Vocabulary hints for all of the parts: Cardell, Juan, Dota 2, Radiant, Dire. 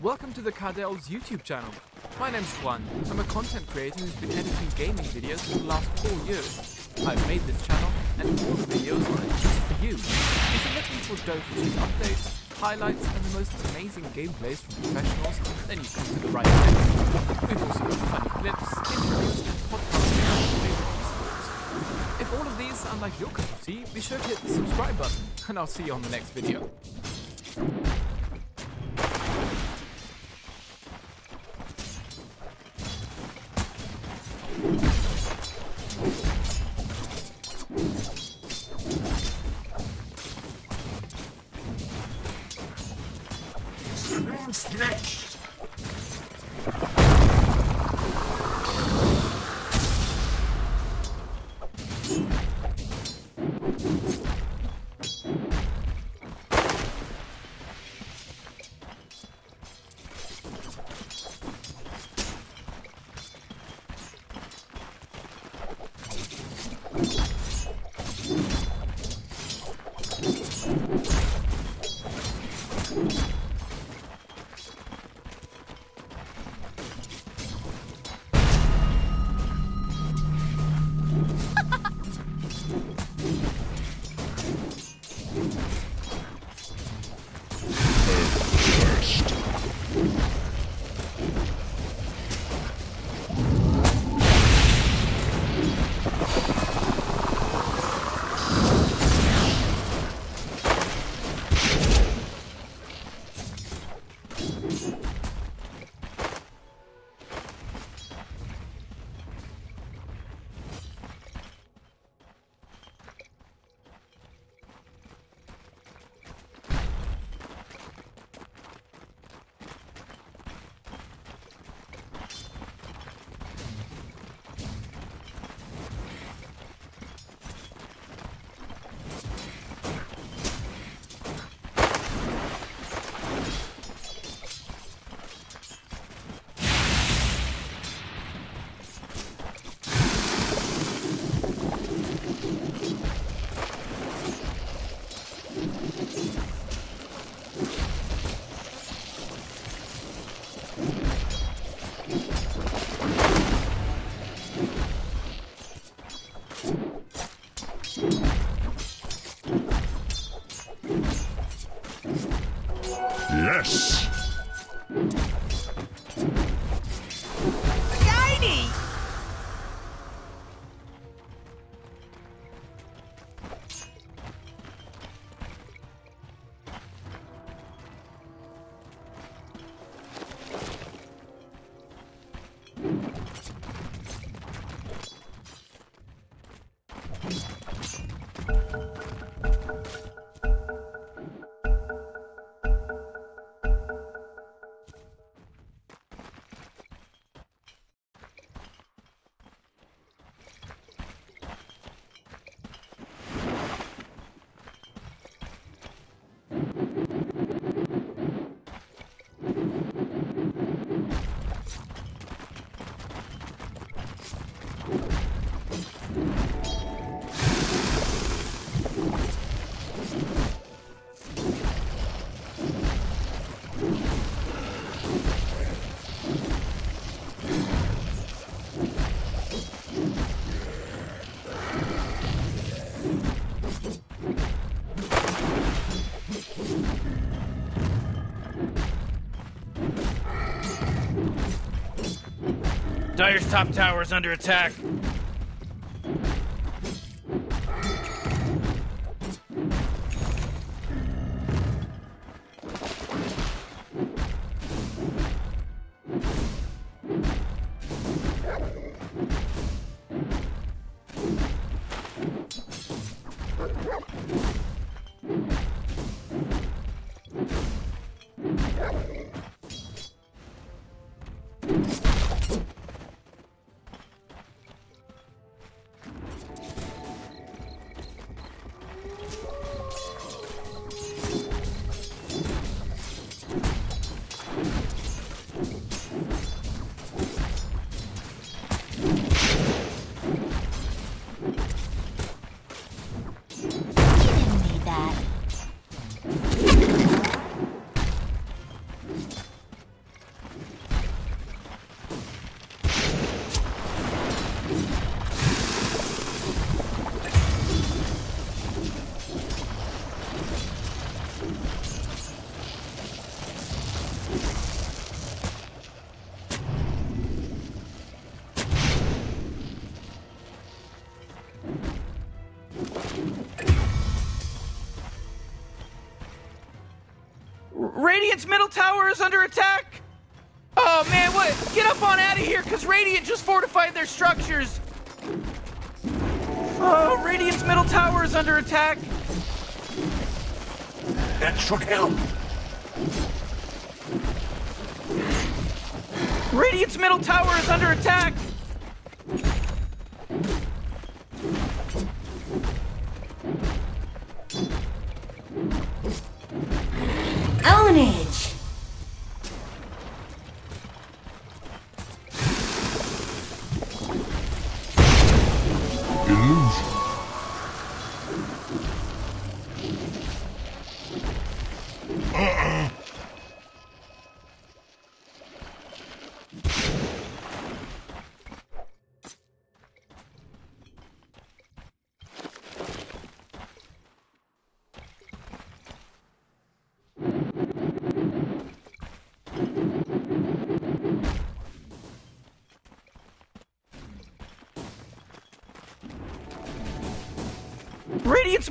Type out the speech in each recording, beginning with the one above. Welcome to the Cardell's YouTube channel. My name's Juan. I'm a content creator who's been editing gaming videos for the last 4 years. I've made this channel and all the videos on it just for you. If you're looking for Dota 2 updates, highlights and the most amazing gameplays from professionals, then you've come to the right place. We've also got funny clips, interviews and podcasts about your favorite esports. If all of these sound like your cup of tea, be sure to hit the subscribe button and I'll see you on the next video. Yes! Dire's top tower is under attack. Radiant's middle tower is under attack. Oh man, what? Get up on out of here, because Radiant just fortified their structures. Oh, Radiant's middle tower is under attack. That should help. Radiant's middle tower is under attack. Ownage. Radiant's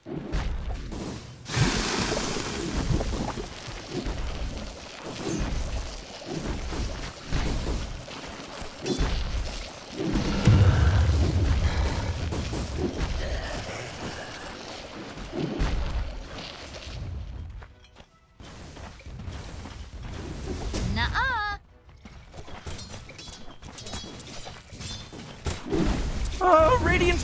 Radiant's middle tower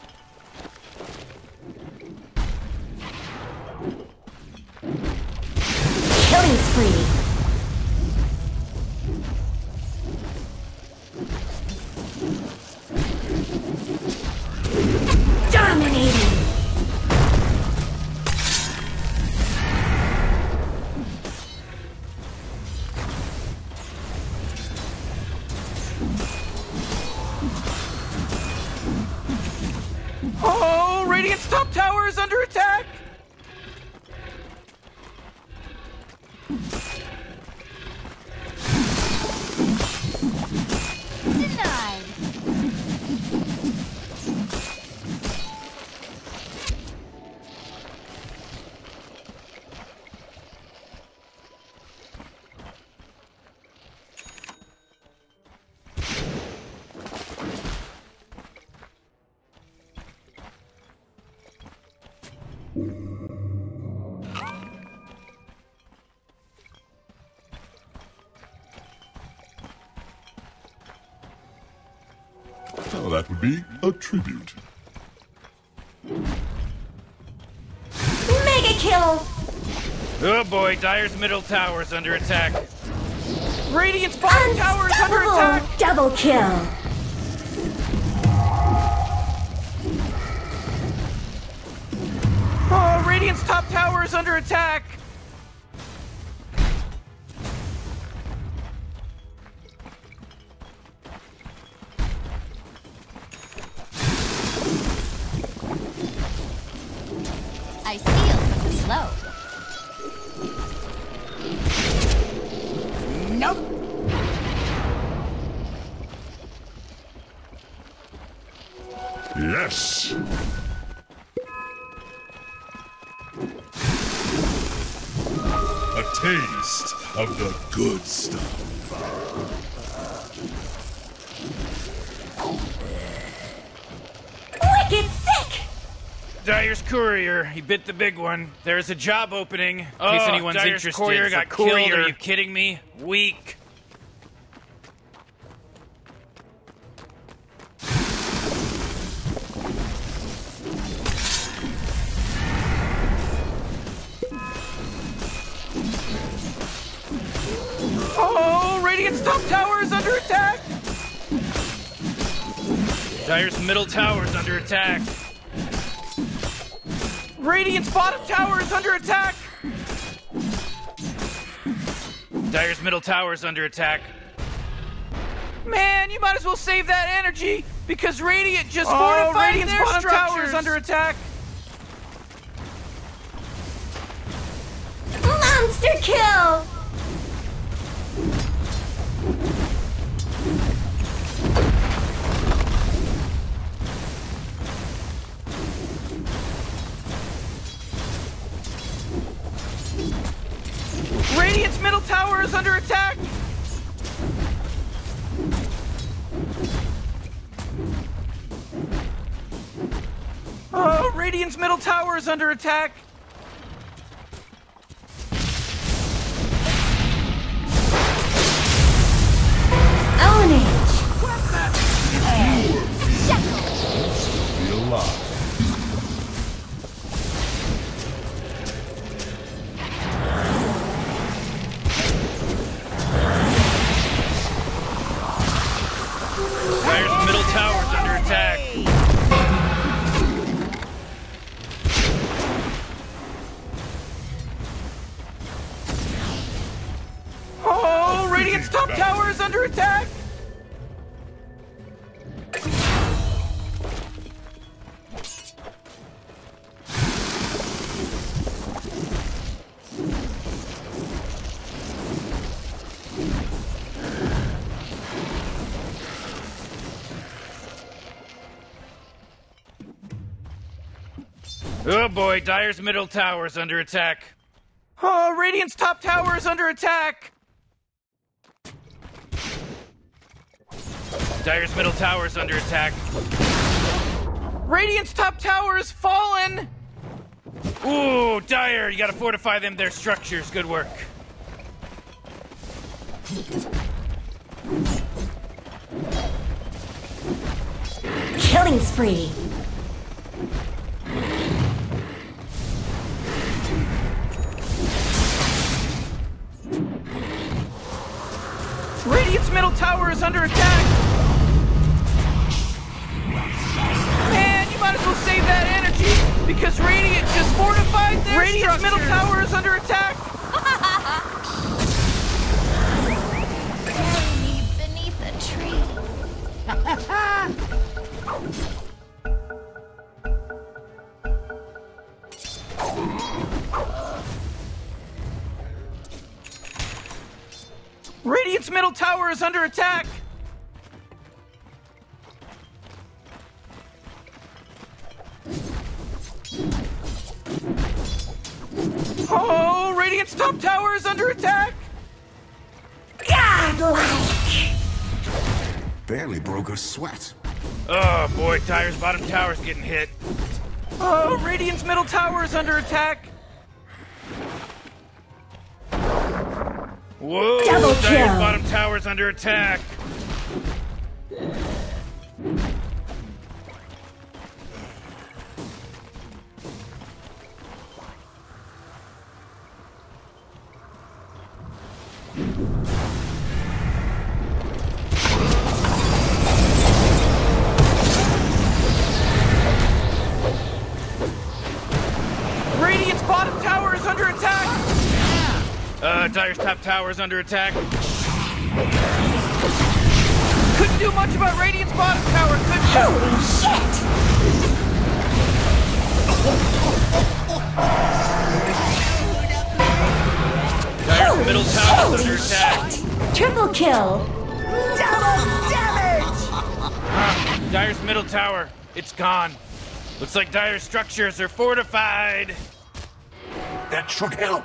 under attack. Oh, Radiant's top tower is under attack! Denied! Well, that would be a tribute. Mega kill! Oh boy, Dire's middle tower is under attack. Radiant's bottom tower is under attack! Double kill! Oh, Radiant's top tower is under attack! Yes! A taste of the good stuff. Wicked sick! Dire's courier, he bit the big one. There's a job opening, in case anyone's interested. Dire's courier got killed, are you kidding me? Weak. Radiant's top tower is under attack! Dire's middle tower is under attack. Radiant's bottom tower is under attack! Dire's middle tower is under attack. Man, you might as well save that energy, because Radiant just fortified their structures! Radiant's bottom tower is under attack! Monster kill! Radiant's middle tower is under attack! Oh, Radiant's middle tower is under attack! Oh boy, Dire's middle tower is under attack. Oh, Radiant's top tower is under attack! Dire's middle tower is under attack. Radiant's top tower is fallen! Ooh, Dire, you gotta fortify them, their structures. Good work. Killing spree! Radiant's middle tower is under attack! Man, you might as well save that energy, because Radiant just fortified their structures! Radiant's middle tower is under attack! Bury me beneath a tree! Radiant's middle tower is under attack! Oh, Radiant's top tower is under attack! Godlike! Barely broke a sweat. Oh boy, Dire's bottom tower's getting hit. Oh, Radiant's middle tower is under attack! Whoa! Double kill! Dire's bottom tower's under attack! Radiant's bottom tower is under attack! Dire's top tower is under attack. Couldn't do much about Radiant's bottom tower, could you? Holy shit! Dire's middle tower is under attack. Shit. Triple kill! Double damage! Dire's middle tower, it's gone. Looks like Dire's structures are fortified. That should help.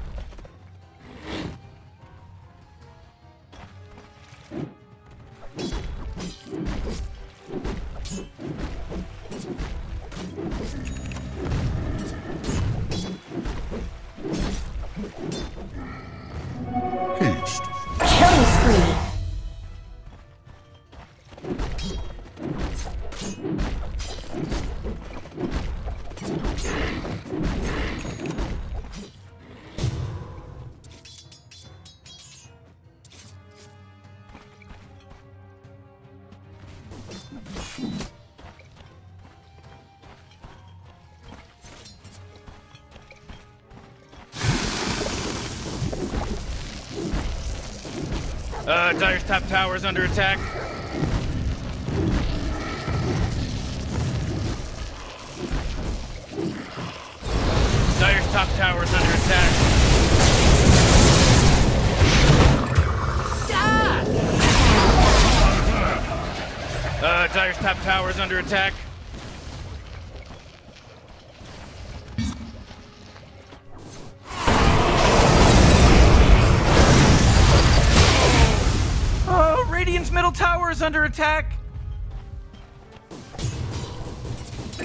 top tower is under attack. Dire's top tower is under attack. Dire's top tower is under attack. Under attack.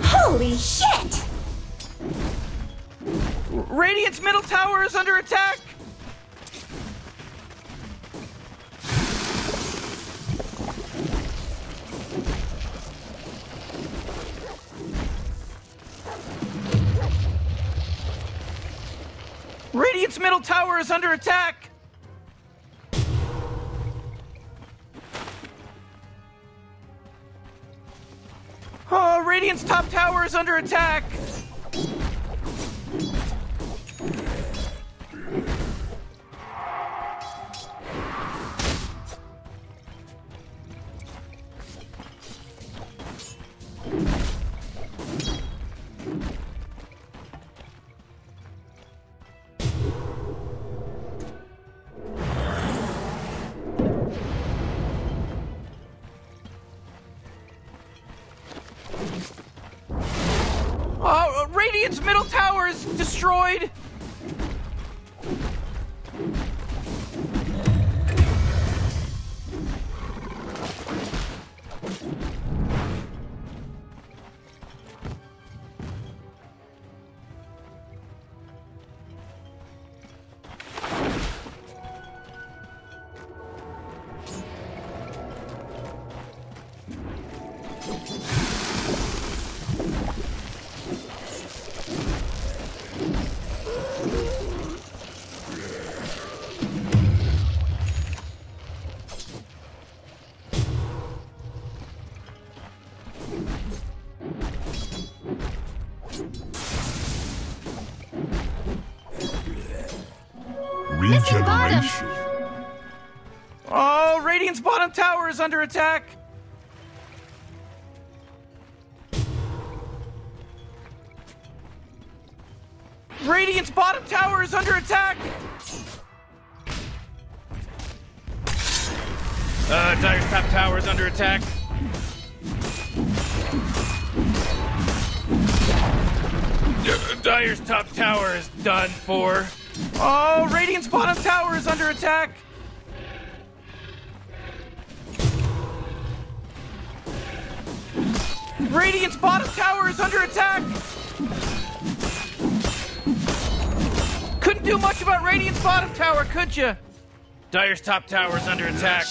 Holy shit! Radiant's middle tower is under attack. Radiant's middle tower is under attack. Radiant's top tower is under attack! Radiant's middle tower is destroyed! Regeneration. Oh, Radiant's bottom tower is under attack. Radiant's bottom tower is under attack. Dire's top tower is under attack. Dire's top tower is done for. Oh, Radiant's bottom tower is under attack! Radiant's bottom tower is under attack! Couldn't do much about Radiant's bottom tower, could you? Dire's top tower is under attack.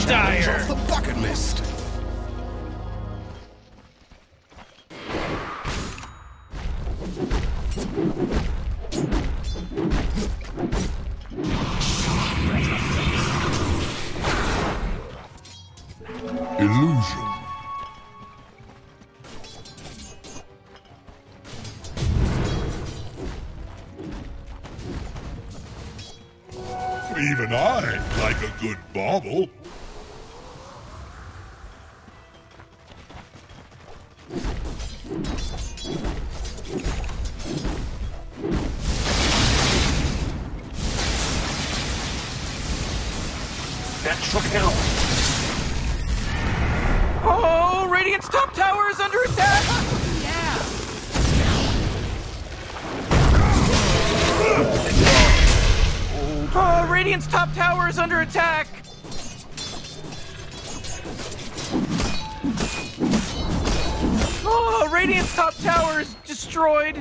the Dire. Off the bucket list. Illusion. Even I like a good bobble. That shook it out. Oh, Radiant's top tower is under attack! Yeah! Oh, Radiant's top tower is under attack! Oh, Radiant's top tower is destroyed!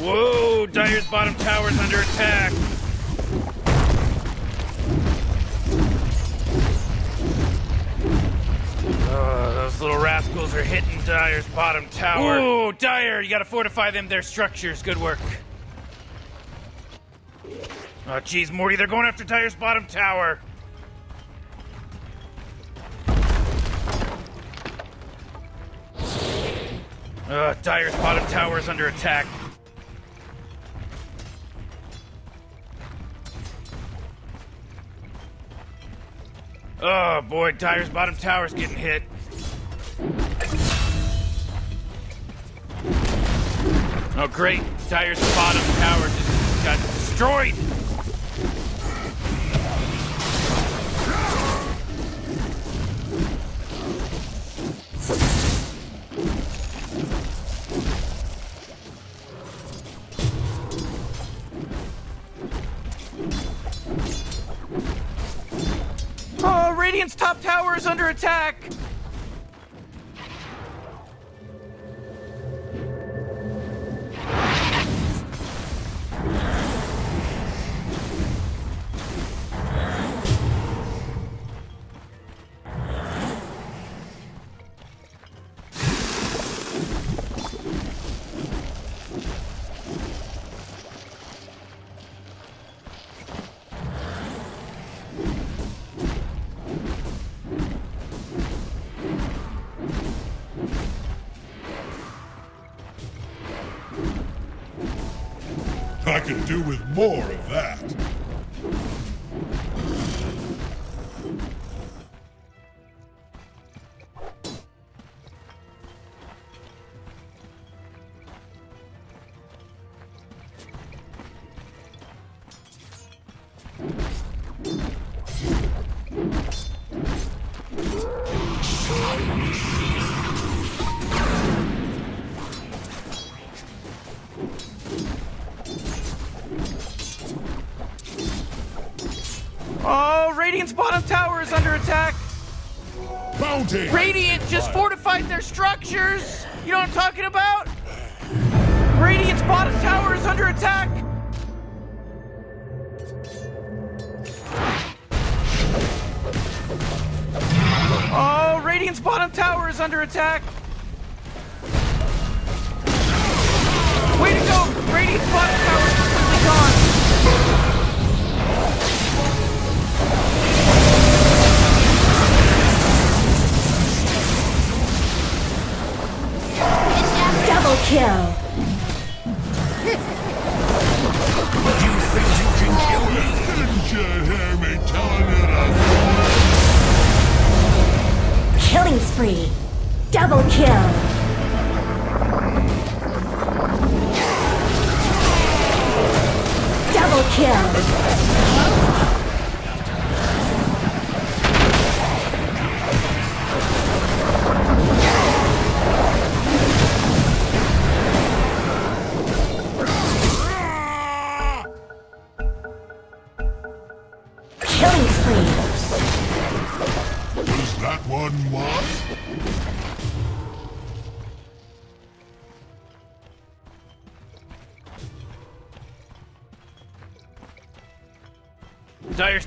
Whoa, Dire's bottom tower's under attack! Those little rascals are hitting Dire's bottom tower. Ooh, Dire, you gotta fortify them, their structures. Good work. Oh, geez, Morty, they're going after Dire's bottom tower. Dire's bottom tower is under attack. Oh boy, Dire's bottom tower's getting hit. Oh great, Dire's bottom tower just got destroyed! Radiant's top tower is under attack! I could do with more of that. Radiant's bottom tower is under attack. Bounty. Radiant just fortified their structures. You know what I'm talking about? Radiant's bottom tower is under attack. Oh, Radiant's bottom tower is under attack. Way to go! Radiant's bottom tower is completely gone. Kill. You think you can kill me? Didn't you hear me telling you that? Killing spree. Double kill. Double kill. Dire's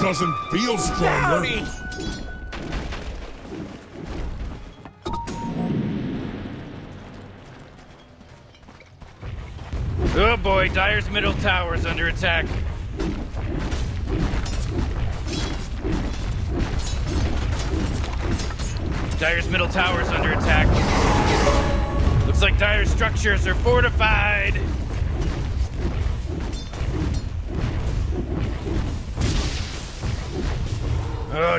Doesn't feel stronger. Oh boy, Dire's middle tower is under attack. Dire's middle tower is under attack. Looks like Dire's structures are fortified. Oh,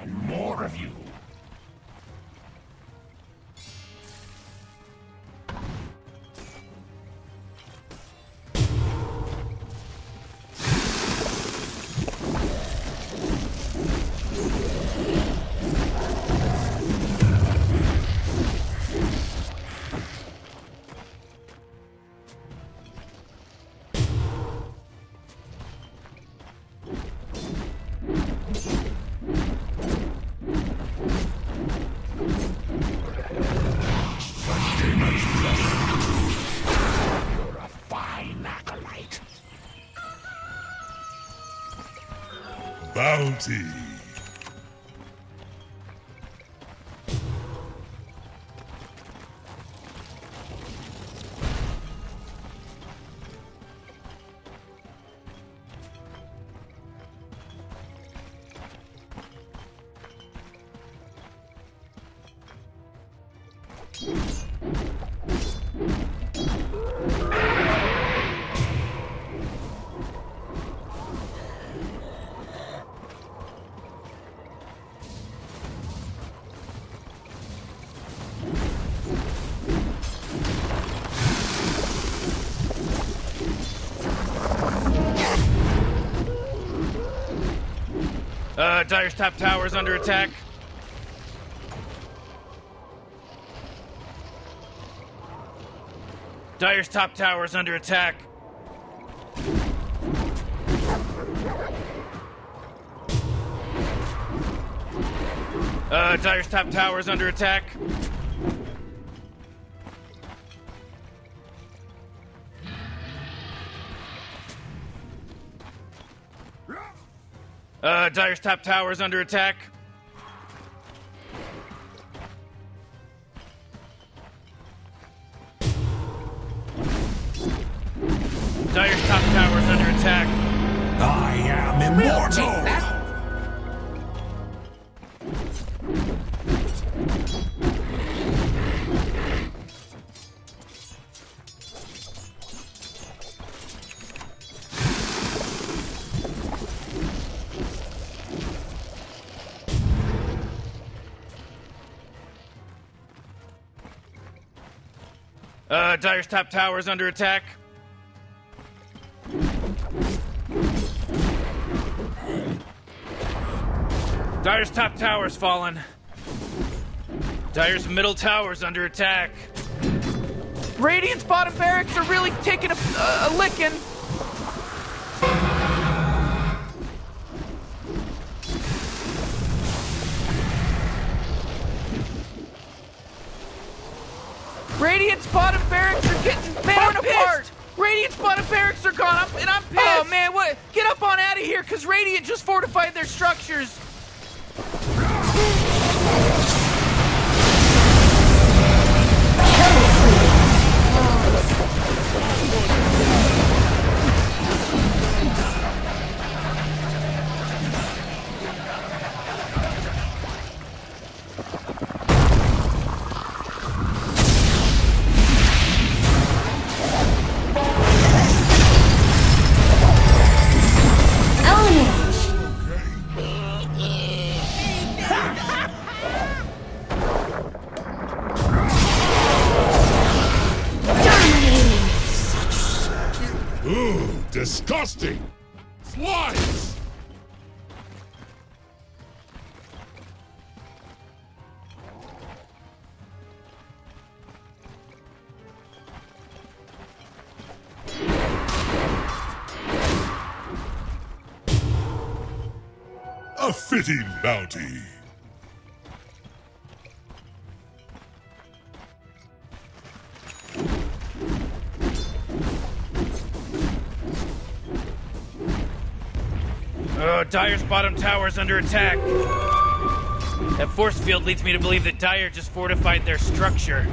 And more of you. Bounty. Dire's top tower is under attack. Dire's top tower is under attack. Dire's top tower is under attack. Dire's top tower is under attack. Dire's top tower is under attack. I am immortal! We'll take that. Dire's top tower is under attack. Dire's top tower's fallen. Dire's middle tower's under attack. Radiant's bottom barracks are really taking a licking. Radiant's bottom barracks are getting torn apart! Radiant's bottom barracks are gone up, and I'm pissed! Oh man, what? Get up on out of here, because Radiant just fortified their structures! Disgusting! Slimes! A fitting bounty. Dire's bottom tower is under attack. That force field leads me to believe that Dire just fortified their structure.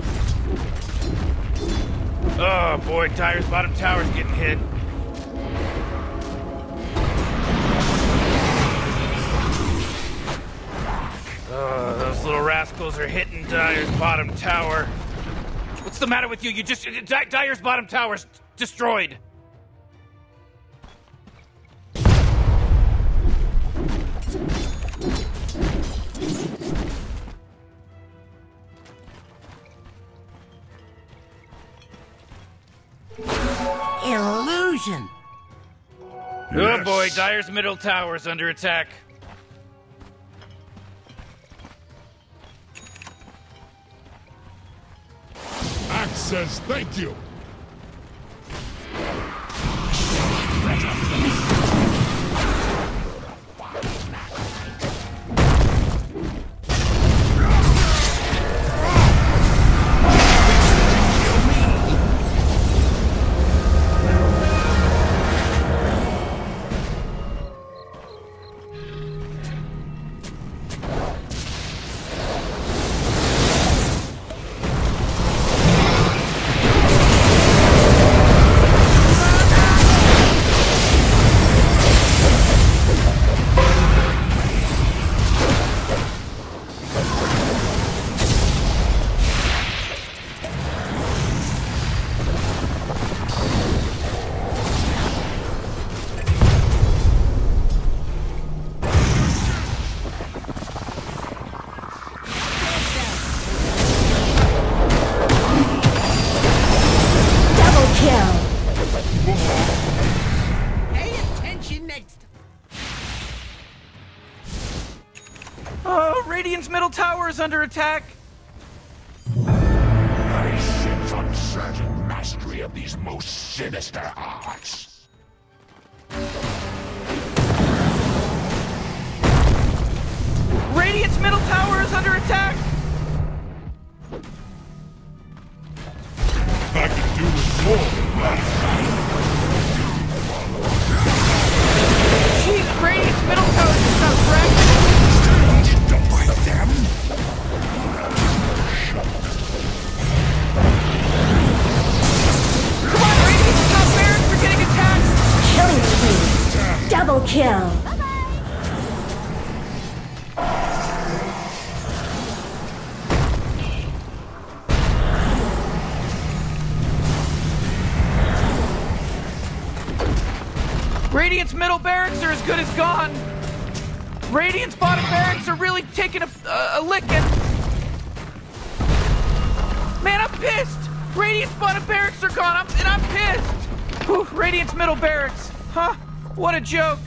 Oh boy, Dire's bottom tower is getting hit. Those little rascals are hitting Dire's bottom tower. What's the matter with you? You just... Dire's bottom tower's destroyed. Illusion. Yes. Oh boy, Dire's middle tower is under attack. Access, thank you. Tower is under attack. I sense uncertain mastery of these most sinister arts. Radiant's middle tower is Jeez, Brady's middle toes is so fragmented. Don't bite them. Come on, Brady, stop Barrett for getting attacked. Killing spree. Double kill. Radiant's middle barracks are as good as gone. Radiant's bottom barracks are really taking a licking. Man, I'm pissed. Radiant's bottom barracks are gone, and I'm pissed. Whew, Radiant's middle barracks. Huh? What a joke.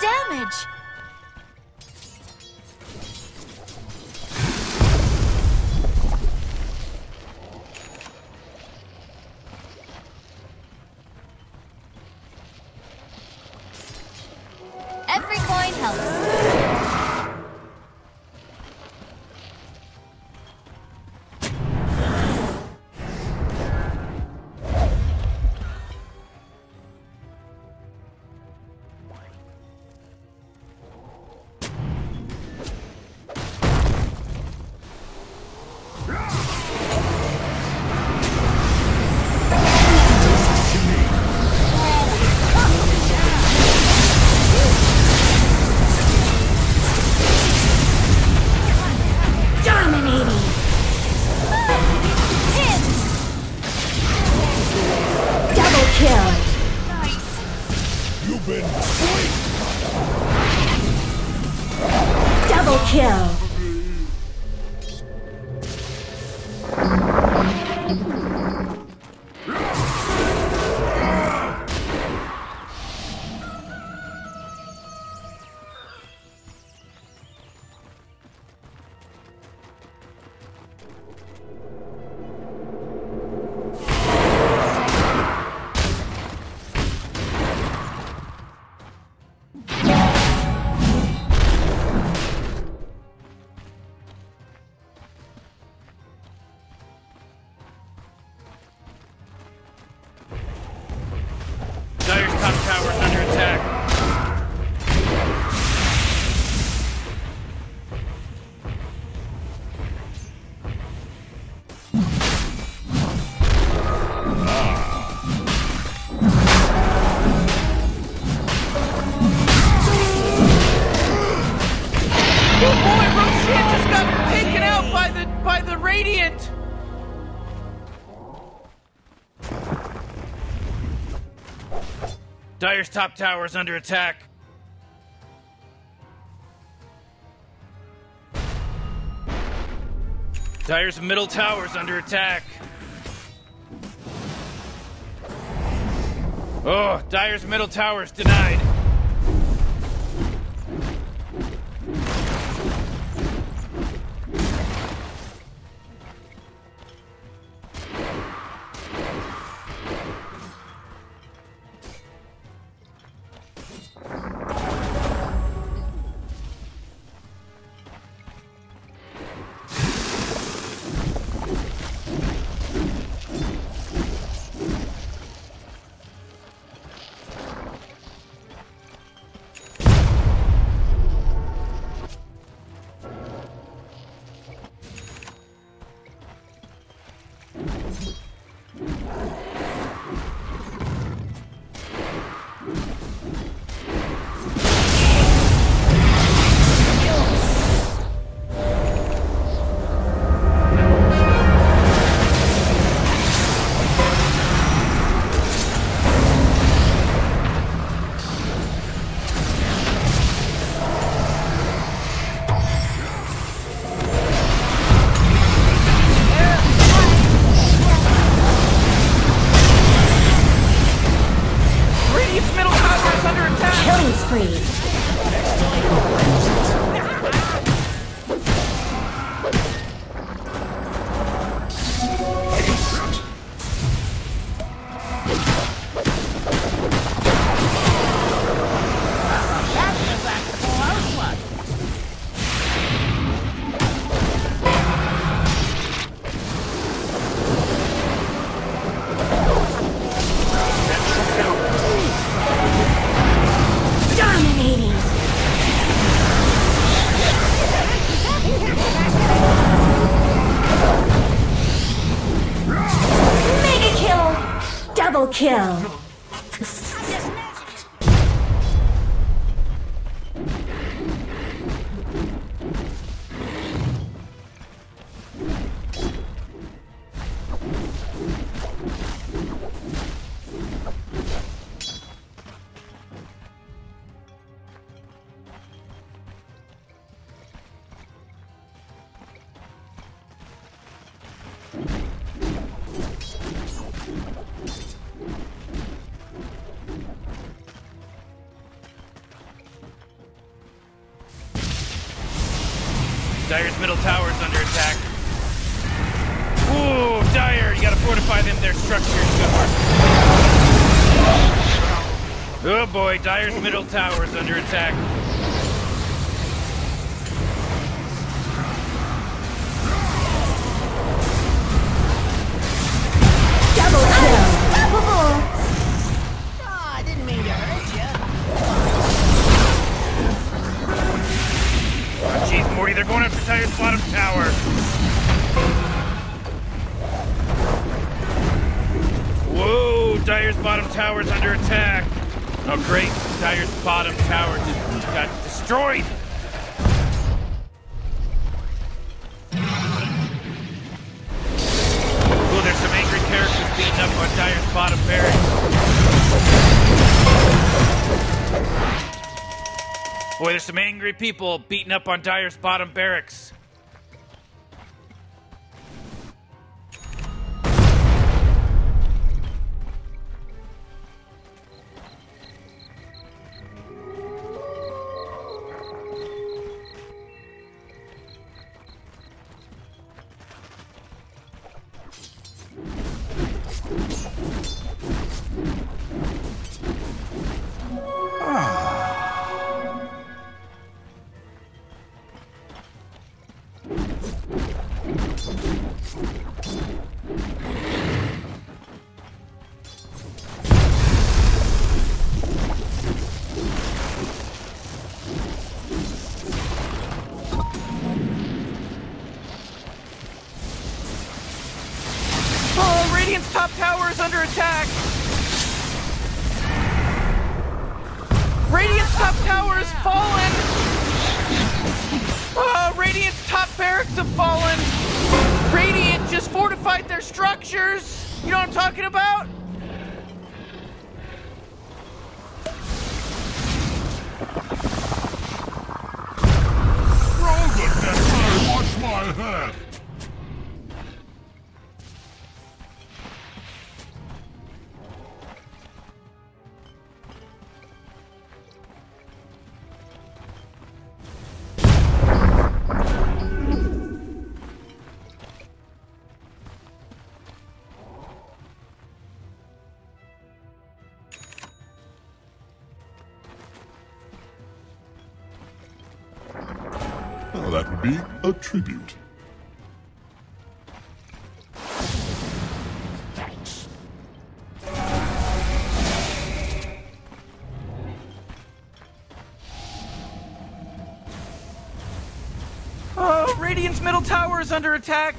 Damage! Every coin helps. Dire's top tower is under attack. Dire's middle tower is under attack. Oh, Dire's middle tower's denied. Kill. Dire's middle tower's under attack. Ooh, Dire, you gotta fortify them, their structures. Oh boy, Dire's middle tower's under attack. Double kill! Unstoppable! Oh, I didn't mean to hurt you. Oh, jeez, Morty, they're going after Dire's bottom tower. Whoa, Dire's bottom tower's under attack. Oh, great. Dire's bottom tower just got destroyed. Oh, there's some angry characters beating up on Dire's bottom barracks. Boy, there's some angry people beating up on Dire's bottom barracks. Top tower is under attack! Radiant's top tower has fallen! Radiant's top barracks have fallen! Radiant just fortified their structures! You know what I'm talking about? Rogan, that watch my head! that would be a tribute. Oh, Radiant's middle tower is under attack!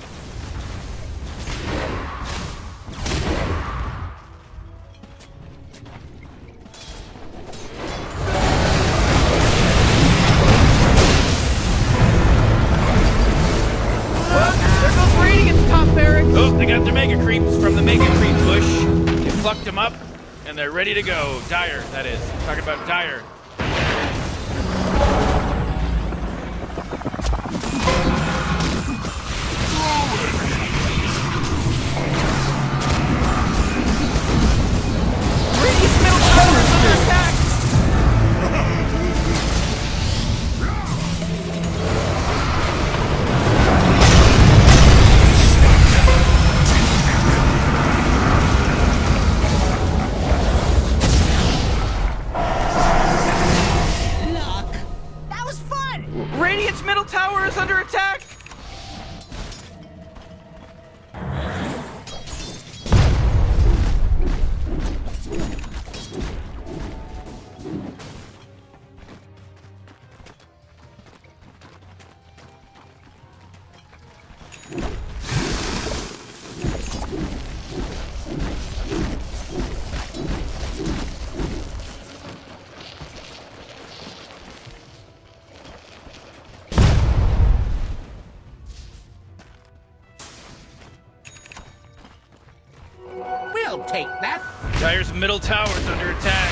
They're ready to go. Dire, that is. I'm talking about Dire. Take that. Dire's middle tower's under attack.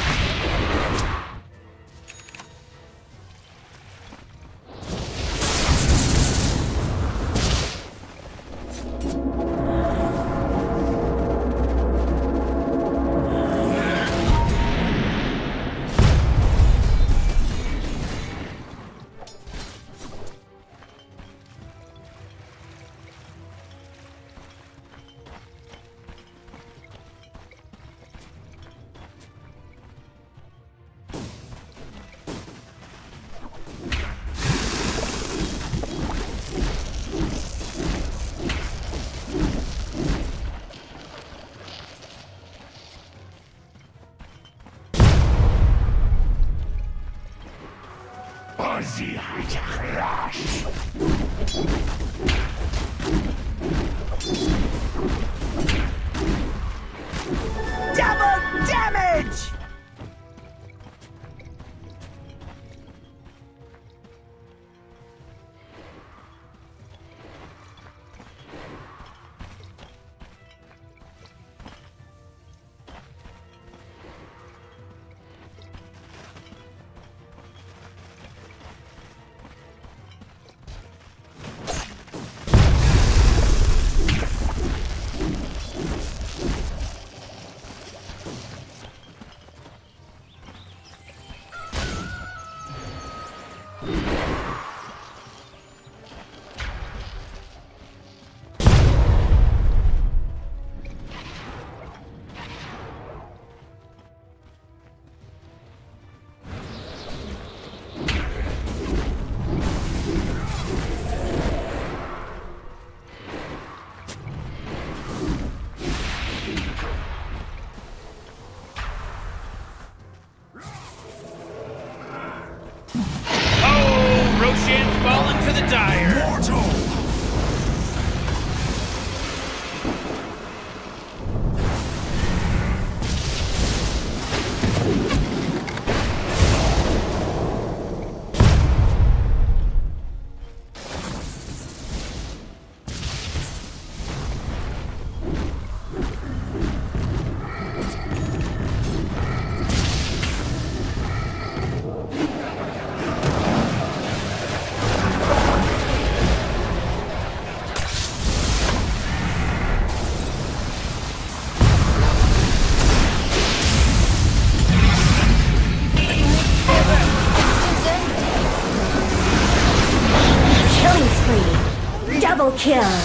Kill. Dominating.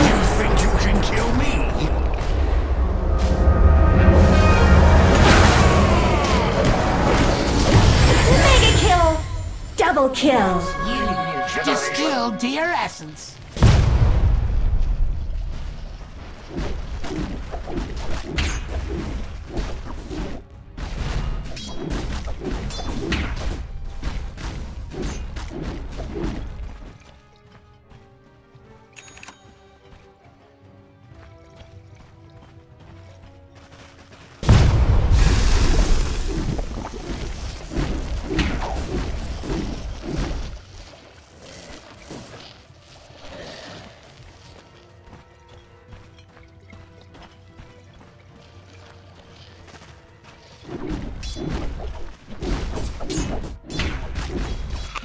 You think you can kill me? Triple kill. You distilled Dire essence.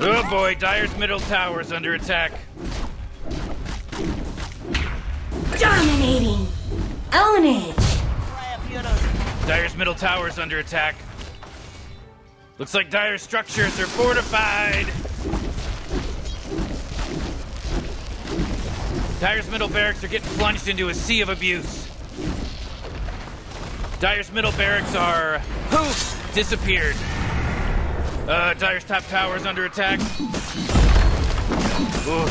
Oh boy, Dire's middle tower's under attack. Dominating! Own it! Dire's middle tower's under attack. Looks like Dire's structures are fortified! Dire's middle barracks are getting plunged into a sea of abuse. Dire's middle barracks are... poof! Disappeared. Dire's top tower's under attack. Ooh,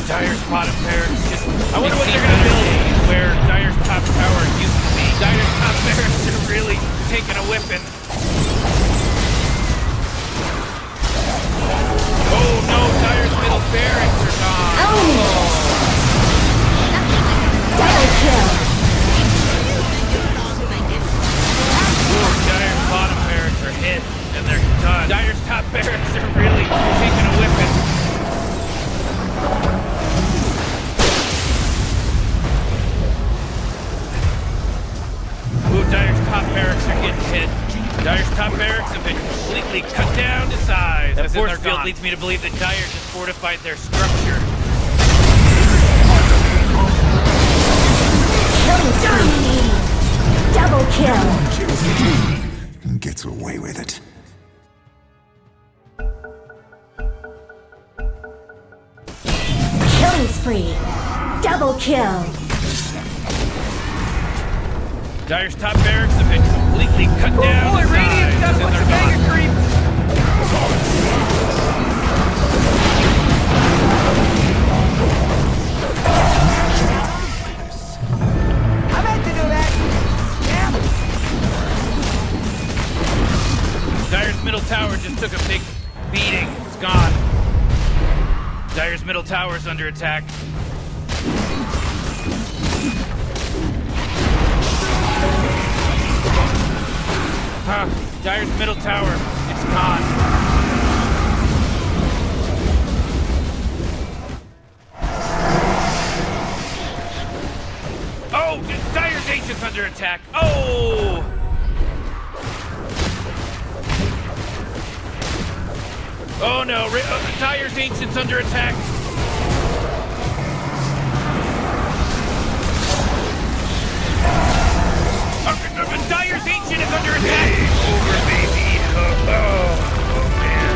Dire's bottom barracks just... I wonder what they're gonna build where Dire's top tower used to be. Dire's top barracks are really taking a whipping. Oh no, Dire's middle barracks are gone. Oh! Double kill! Ooh, Dire's bottom barracks are hit. And they're done. Dire's top barracks are really taking a whipping. Ooh, Dire's top barracks are getting hit. Dire's top barracks have been completely cut down to size. That force field leads me to believe that Dire just fortified their structure. Double kill. And gets away with it. Spree. Double kill. Dire's top barracks have been completely cut down. Boy, Radiant's got a bunch of mega creeps. I meant to do that. Yeah. Dire's middle tower just took a big beating. It's gone. Dire's middle tower's under attack. Huh, Dire's middle tower, it's gone. Oh, Dire's ancient's under attack. Oh! Oh no, Dire's ancient's under attack. Dire's ancient is under attack. Game over, baby. Oh man.